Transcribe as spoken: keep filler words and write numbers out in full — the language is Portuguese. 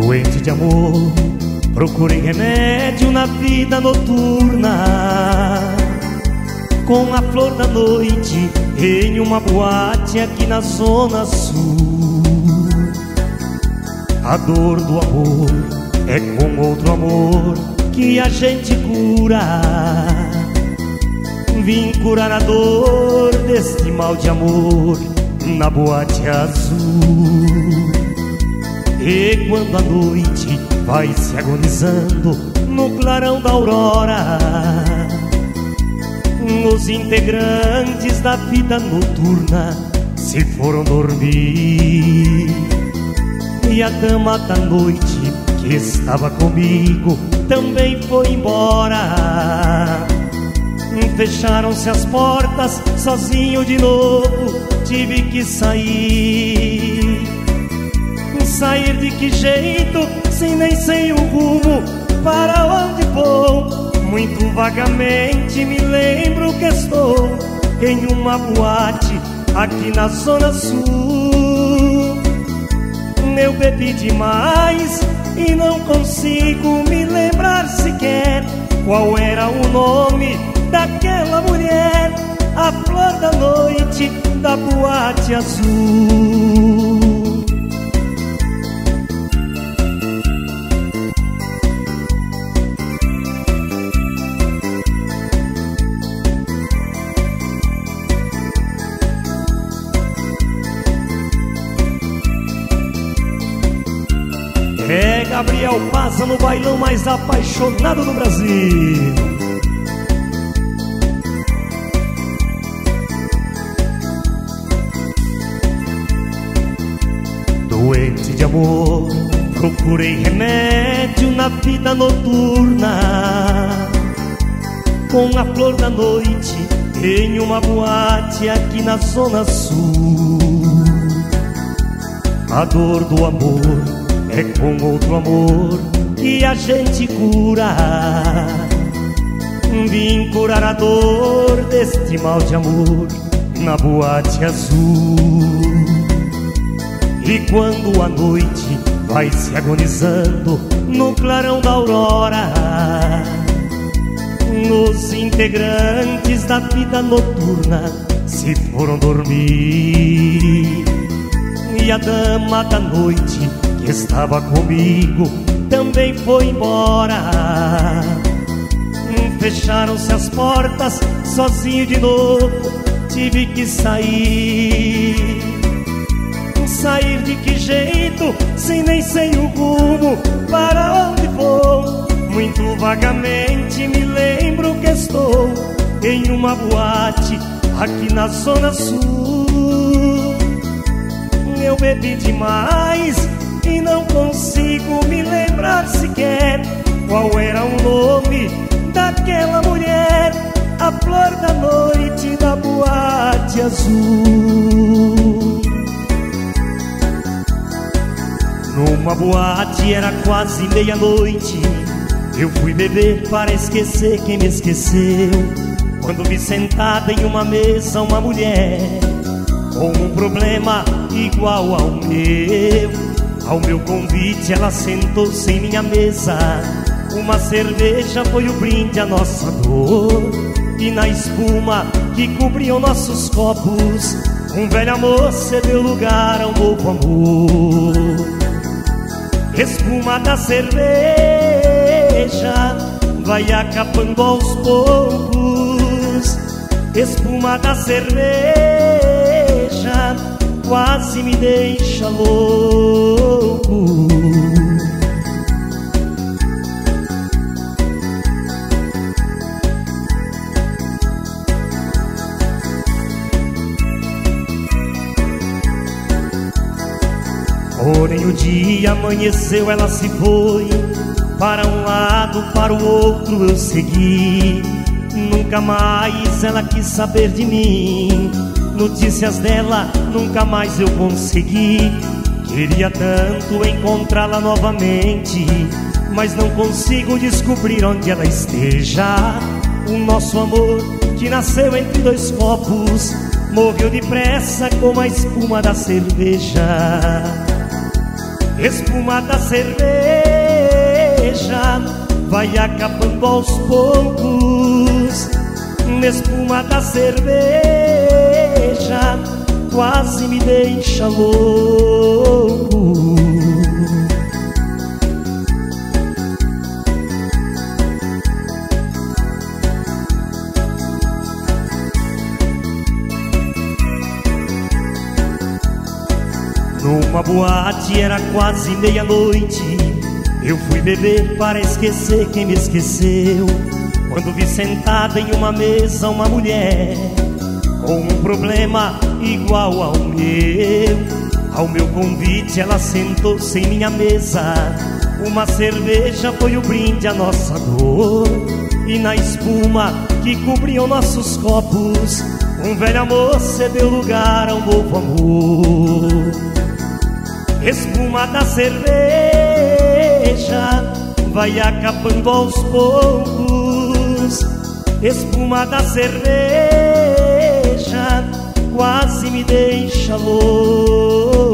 Doente de amor, procurei remédio na vida noturna, com a flor da noite em uma boate aqui na zona sul. A dor do amor é com outro amor que a gente cura. Vim curar a dor deste mal de amor na boate azul. E quando a noite vai se agonizando no clarão da aurora, os integrantes da vida noturna se foram dormir, e a dama da noite que estava comigo também foi embora. Fecharam-se as portas, sozinho de novo tive que sair. Sair de que jeito, sem nem sei o rumo, para onde vou? Muito vagamente me lembro que estou em uma boate aqui na zona sul. Eu bebi demais e não consigo me lembrar sequer qual era o nome daquela mulher, a flor da noite da boate azul. É Gabriel Pasa no bailão mais apaixonado do Brasil. Doente de amor, procurei remédio na vida noturna, com a flor da noite em uma boate aqui na zona sul. A dor do amor é com outro amor que a gente cura. Vim curar a dor deste mal de amor na boate azul. E quando a noite vai se agonizando no clarão da aurora, os integrantes da vida noturna se foram dormir, e a dama da noite que estava comigo também foi embora. Fecharam-se as portas, sozinho de novo tive que sair. Sair de que jeito, sem nem sei o rumo, para onde vou? Muito vagamente me lembro que estou em uma boate aqui na zona sul. Eu bebi demais e não consigo me lembrar sequer qual era o nome daquela mulher, a flor da noite da boate azul. Numa boate era quase meia-noite, eu fui beber para esquecer quem me esqueceu, quando vi sentada em uma mesa uma mulher com um problema igual ao meu. Ao meu convite ela sentou-se em minha mesa, uma cerveja foi o brinde à nossa dor, e na espuma que cobriam nossos copos, um velho amor cedeu lugar ao novo amor. Espuma da cerveja vai acabando aos poucos. Espuma da cerveja quase me deixa louco. Porém o dia amanheceu, ela se foi, para um lado, para o outro eu segui. Nunca mais ela quis saber de mim, notícias dela nunca mais eu consegui. Queria tanto encontrá-la novamente, mas não consigo descobrir onde ela esteja. O nosso amor, que nasceu entre dois copos, morreu depressa como a espuma da cerveja. Espuma da cerveja vai acabando aos poucos. Espuma da cerveja quase me deixa louco. Numa boate era quase meia-noite, eu fui beber para esquecer quem me esqueceu. Quando vi sentada em uma mesa uma mulher com um problema igual ao meu. Ao meu convite ela sentou-se em minha mesa. Uma cerveja foi o brinde à nossa dor. E na espuma que cobriam nossos copos, um velho amor cedeu lugar ao novo amor. Espuma da cerveja vai acabando aos poucos. Espuma da cerveja quase me deixa louco.